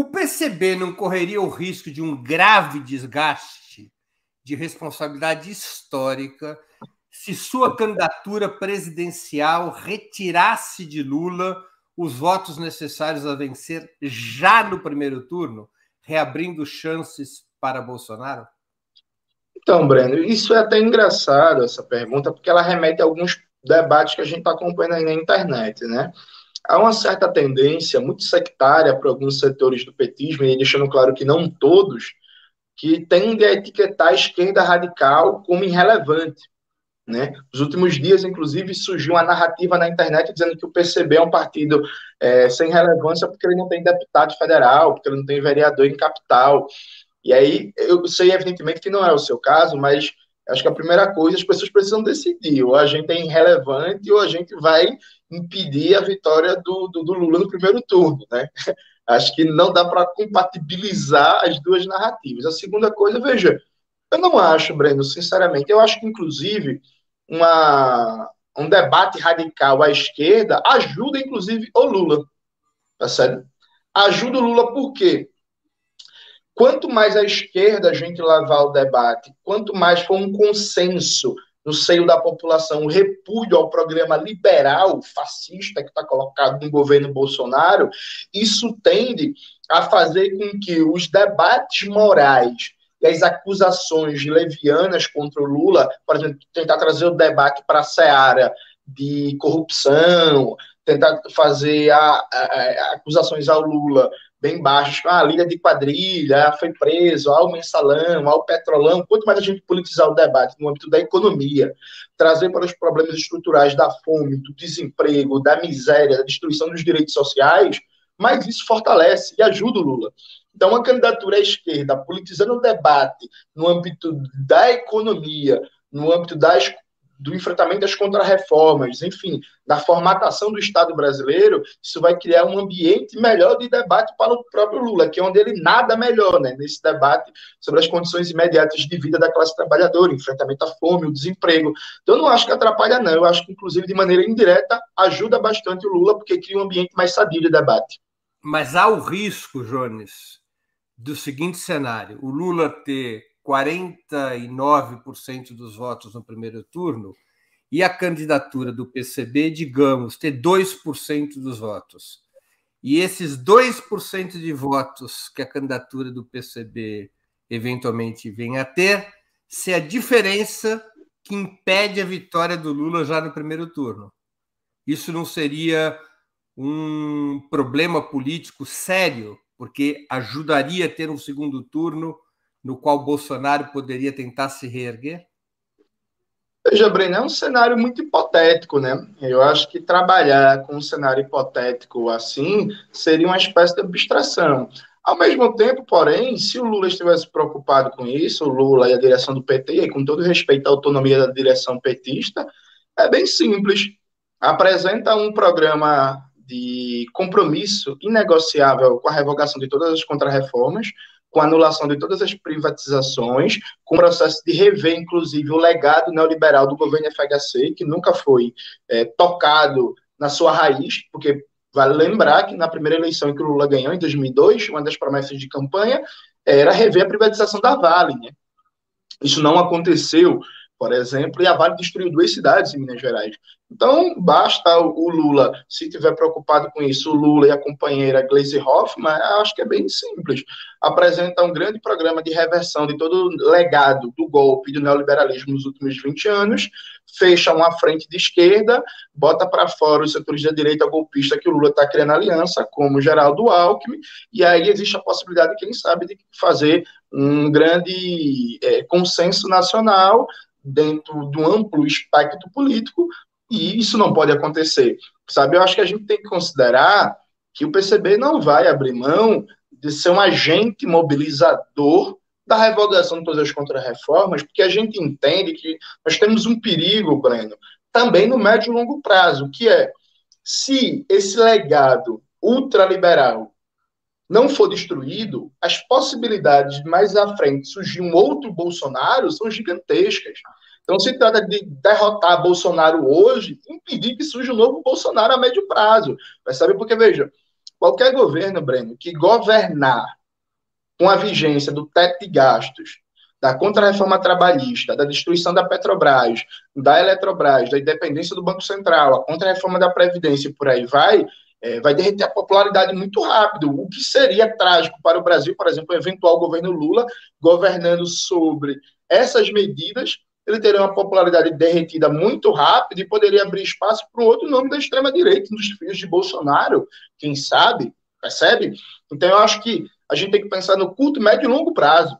O PCB não correria o risco de um grave desgaste de responsabilidade histórica se sua candidatura presidencial retirasse de Lula os votos necessários a vencer já no primeiro turno, reabrindo chances para Bolsonaro? Então, Breno, isso é até engraçado, essa pergunta, porque ela remete a alguns debates que a gente está acompanhando aí na internet, né? Há uma certa tendência muito sectária para alguns setores do petismo, e deixando claro que não todos, que tende a etiquetar a esquerda radical como irrelevante, né? Nos últimos dias, inclusive, surgiu uma narrativa na internet dizendo que o PCB é um partido sem relevância porque ele não tem deputado federal, porque ele não tem vereador em capital. E aí, eu sei, evidentemente, que não é o seu caso, mas acho que a primeira coisa, as pessoas precisam decidir, ou a gente é irrelevante ou a gente vai impedir a vitória do Lula no primeiro turno, né? Acho que não dá para compatibilizar as duas narrativas. A segunda coisa, veja, eu não acho, Breno, sinceramente, eu acho que, inclusive, um debate radical à esquerda ajuda, inclusive, o Lula, tá certo? Ajuda o Lula por quê? Quanto mais à esquerda a gente levar o debate, quanto mais for um consenso no seio da população, um repúdio ao programa liberal, fascista, que está colocado no governo Bolsonaro, isso tende a fazer com que os debates morais e as acusações levianas contra o Lula, por exemplo, tentar trazer o debate para a seara de corrupção, tentar fazer acusações ao Lula bem baixos, a líder de quadrilha foi preso, ao mensalão, ao petrolão, quanto mais a gente politizar o debate no âmbito da economia, trazer para os problemas estruturais da fome, do desemprego, da miséria, da destruição dos direitos sociais, mas isso fortalece e ajuda o Lula. Então, uma candidatura à esquerda, politizando o debate no âmbito da economia, no âmbito do enfrentamento das contrarreformas, enfim, da formatação do Estado brasileiro, isso vai criar um ambiente melhor de debate para o próprio Lula, que é onde ele nada melhor, né, nesse debate sobre as condições imediatas de vida da classe trabalhadora, enfrentamento à fome, o desemprego. Então, eu não acho que atrapalha, não. Eu acho que, inclusive, de maneira indireta, ajuda bastante o Lula, porque cria um ambiente mais sadio de debate. Mas há o risco, Jones, do seguinte cenário: o Lula ter 49% dos votos no primeiro turno e a candidatura do PCB, digamos, ter 2% dos votos. E esses 2% de votos que a candidatura do PCB eventualmente venha a ter, ser a diferença que impede a vitória do Lula já no primeiro turno. Isso não seria um problema político sério, porque ajudaria a ter um segundo turno no qual Bolsonaro poderia tentar se reerguer? Veja, Breno, é um cenário muito hipotético, né? Eu acho que trabalhar com um cenário hipotético assim seria uma espécie de abstração. Ao mesmo tempo, porém, se o Lula estivesse preocupado com isso, o Lula e a direção do PT, e com todo respeito à autonomia da direção petista, é bem simples. Apresenta um programa de compromisso inegociável com a revogação de todas as contrarreformas, com a anulação de todas as privatizações, com o processo de rever, inclusive, o legado neoliberal do governo FHC, que nunca foi tocado na sua raiz, porque vale lembrar que na primeira eleição que o Lula ganhou, em 2002, uma das promessas de campanha era rever a privatização da Vale, né? Isso não aconteceu, por exemplo, e a Vale destruiu 2 cidades em Minas Gerais. Então, basta o Lula, se estiver preocupado com isso, o Lula e a companheira Gleisi Hoffmann, acho que é bem simples, apresenta um grande programa de reversão de todo o legado do golpe do neoliberalismo nos últimos 20 anos, fecha uma frente de esquerda, bota para fora os setores da direita golpista que o Lula está criando aliança, como Geraldo Alckmin, e aí existe a possibilidade, quem sabe, de fazer um grande consenso nacional dentro de um amplo espectro político, e isso não pode acontecer, sabe? Eu acho que a gente tem que considerar que o PCB não vai abrir mão de ser um agente mobilizador da revogação de todas as contrarreformas, porque a gente entende que nós temos um perigo, Breno, também no médio e longo prazo, que é, se esse legado ultraliberal não for destruído, as possibilidades de mais à frente surgir um outro Bolsonaro são gigantescas. Então, se trata de derrotar Bolsonaro hoje, impedir que surja um novo Bolsonaro a médio prazo. Mas sabe por quê? Veja, Qualquer governo, Breno, que governar com a vigência do teto de gastos, da contra-reforma trabalhista, da destruição da Petrobras, da Eletrobras, da independência do Banco Central, a contra-reforma da Previdência e por aí vai, vai derreter a popularidade muito rápido, o que seria trágico para o Brasil, por exemplo, o eventual governo Lula governando sobre essas medidas, ele teria uma popularidade derretida muito rápido e poderia abrir espaço para um outro nome da extrema-direita, um dos filhos de Bolsonaro, quem sabe, percebe? Então eu acho que a gente tem que pensar no curto, médio e longo prazo.